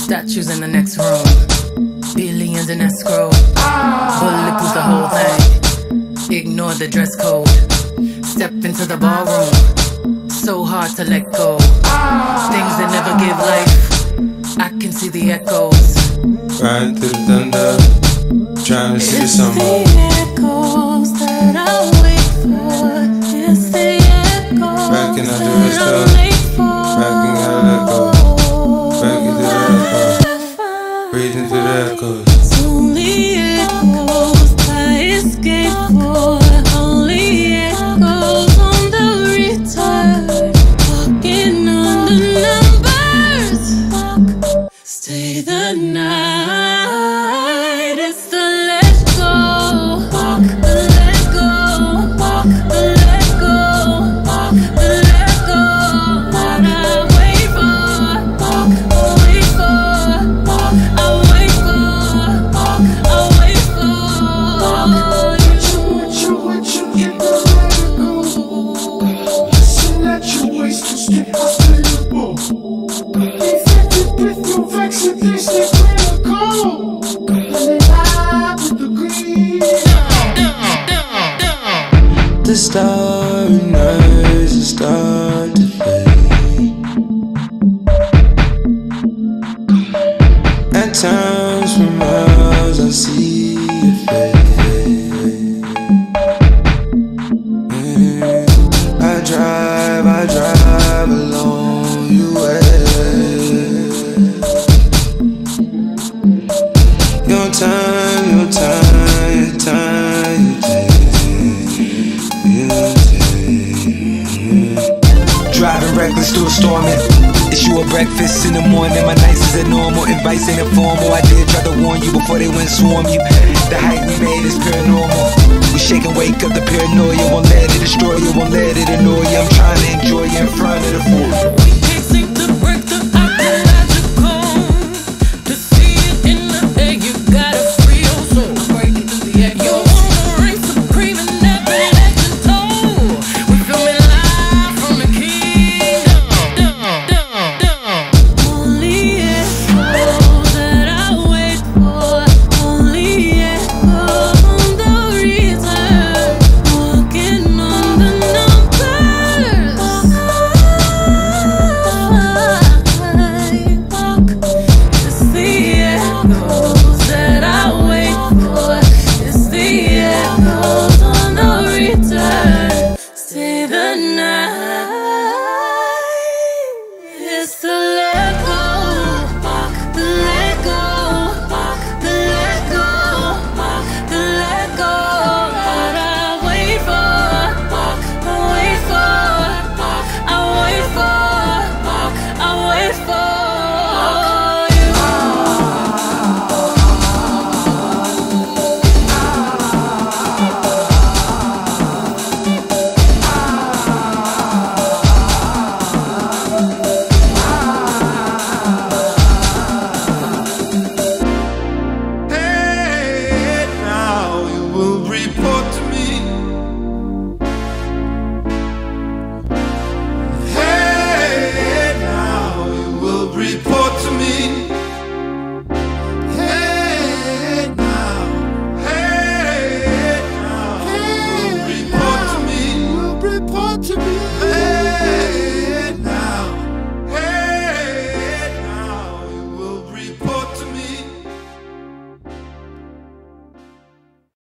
Statues in the next room, billions in escrow. Bulletproof the whole thing, ignore the dress code. Step into the ballroom, so hard to let go. Things that never give life, I can see the echoes. Riding through the thunder, trying to see the summer. It's the echoes that I wait for. It's the echoes backing out that I wait for. Backing out the echoes. Breathing through the echoes. It's only echoes I escape for. Only echoes on the return. Walking on the numbers. Stay the night. It's the let go. Walk the let go. Walk the let go. Walk the let go. What I wait for. Walk the wait for. Walk. The starry nights are starting to fade. At times for miles I see your face. I drive along your way. Your time. Driving reckless through a storm, it's you a breakfast in the morning. My nights is abnormal, advice ain't informal. I did try to warn you before they went swarm you. The hype we made is paranormal. We shake and wake up the paranoia. Won't let it destroy you, won't let it annoy you. I'm trying to enjoy you in front of the fool.